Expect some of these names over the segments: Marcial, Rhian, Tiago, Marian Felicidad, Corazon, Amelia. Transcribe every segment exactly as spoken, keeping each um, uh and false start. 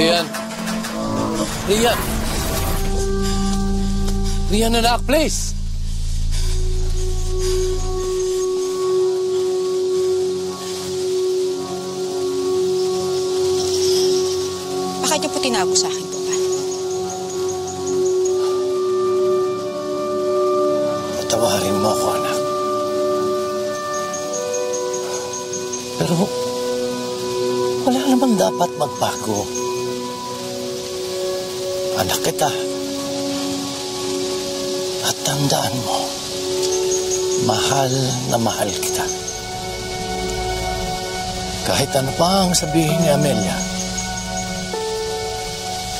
Rhian. Rhian. Rhian, anak, please. Bakit niyo po tinago sa akin, Papa? Patawarin mo ako, anak. Pero wala namang dapat magbago. Anak kita. At tandaan mo, mahal na mahal kita. Kahit ano pa ang sabihin ni Amelia,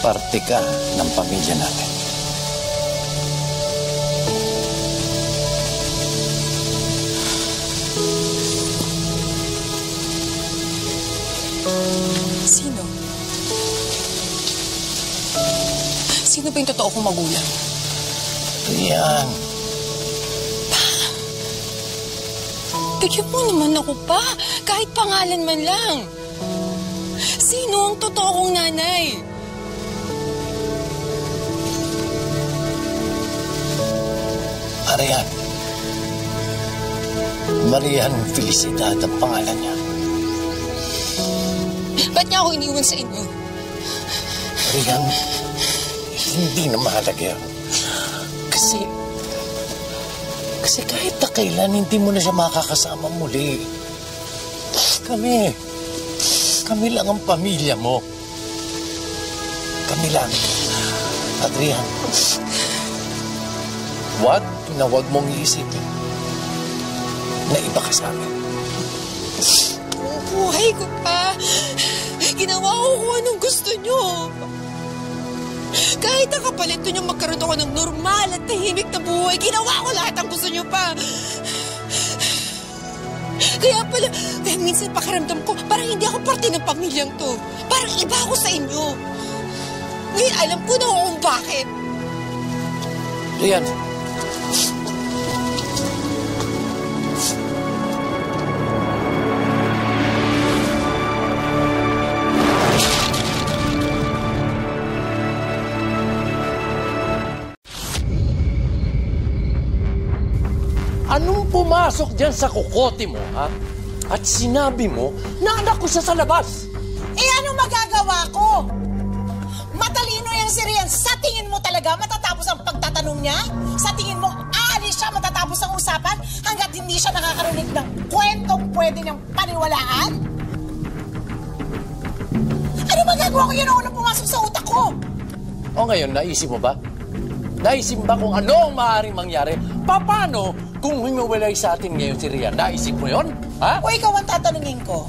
parte ka ng pamilya natin. Sino? Sino ba yung totoo kong magulang? Rhian. Pa! Bigyan mo naman ako pa, kahit pangalan man lang. Sino ang totoo kong nanay? Marian. Marian Felicidad ang pangalan niya. Ba't niya ako iniwan sa inyo? Marian, hindi na mahalaga yun. Kasi, kasi kahit na kailan, hindi mo na siya makakasama muli. Kami, kami lang ang pamilya mo. Kami lang. At Rhian, huwag na huwag mong iisipin na iba ka sa amin. Buhay ko pa. Ginawa ko kung anong gusto nyo. Kahit nakapalit nyo magkaroon ako ng normal at tahimik na buhay, ginawa ko lahat ang gusto nyo pa. Kaya pala, kaya minsan pakiramdam ko, parang hindi ako parte ng pamilyang to. Parang iba ako sa inyo. Ngayon alam ko na kung bakit. Rhian. Anong pumasok dyan sa kukote mo, ha? At sinabi mo na anak ko siya sa labas. Eh, ano magagawa ko? Matalino yan si Rhian. Sa tingin mo talaga matatapos ang pagtatanong niya? Sa tingin mo, aalis siya matatapos ang usapan hanggat hindi siya nakakarinig ng kwentong pwede niyang paniwalaan? Ano magagawa ko yun ang unang pumasok sa utak ko? O ngayon, naisip mo ba? Naisip ba kung ano ang maaaring mangyari? Paano? Kung humiwalay sa atin ngayon si Rhian, naisip mo yun? Ha? O ikaw ang tatanungin ko.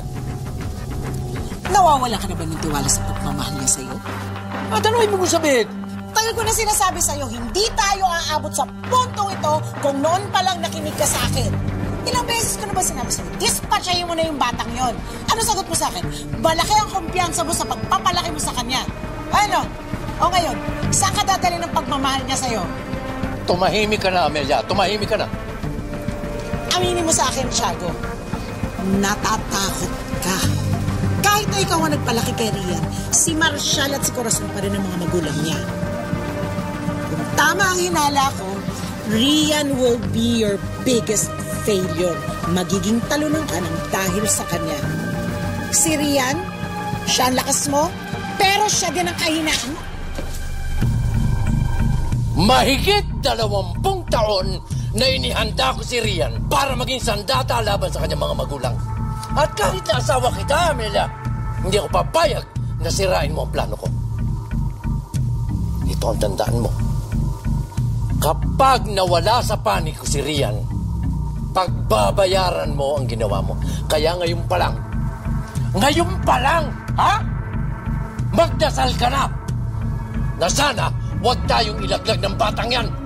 Nawawala ka na ba ng tiwala sa pagmamahal niya sa'yo? At ano ibig mong sabihin? Tagal ko na sinasabi sa'yo, hindi tayo aabot sa puntong ito kung noon pa lang nakinig ka sa akin. Ilang beses ko na ba sinabi sa'yo, dispatchahin mo na yung batang yon. Ano sagot mo sa akin? Malaki ang kumpiyansa mo sa pagpapalaki mo sa kanya. Ano? O ngayon, saan ka dadali ng pagmamahal niya sa'yo? Tumahimik ka na, Amelia. Tumahimik ka na. Aminin mo sa akin, Tiago, natatakot ka. Kahit na ikaw ang nagpalaki kay Rhian, si Marcial at si Corazon pa rin ang mga magulang niya. Kung tama ang hinala ko, Rhian will be your biggest failure. Magiging talunan ka ng dahil sa kanya. Si Rhian, siya ang lakas mo, pero siya din ang kahinaan mo. Mahigit dalawampung taon na inihanda ko si Rhian para maging sandata laban sa kanyang mga magulang. At kahit na asawa kita, Amelia, hindi ako papayag na sirain mo ang plano ko. Ito ang tandaan mo. Kapag nawala sa panig ko si Rhian, pagbabayaran mo ang ginawa mo. Kaya ngayon pa lang, ngayon pa lang, ha? Magdasal ka na na sana huwag tayong ilaglag ng batang yan.